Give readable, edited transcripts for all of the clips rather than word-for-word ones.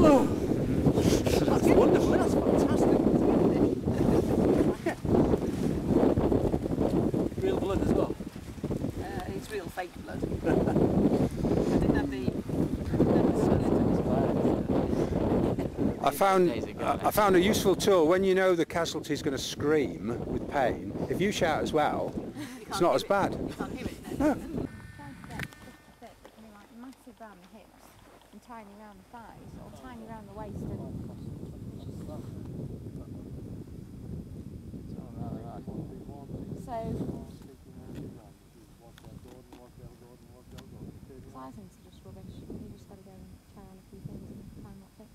Oh, that's wonderful. That's fantastic. Real blood as well? It's real fake blood. I found a useful tool when you know the casualty is going to scream with pain. If you shout as well, it's not as bad. You can't hear it now. No. Massive round the hips and tiny round the thighs, or tiny round the waist. So I think it's just rubbish. You just got to go and try on a few things and find what fits.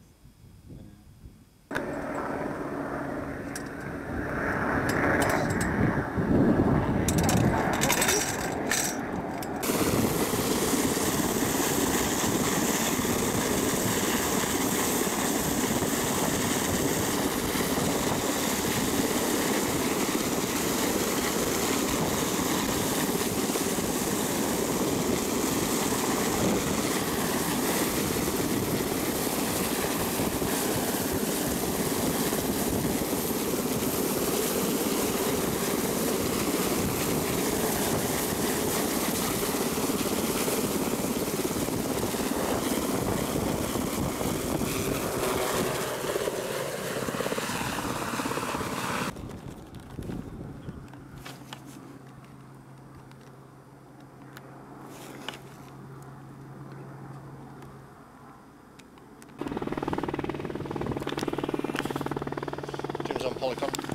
On Polycom.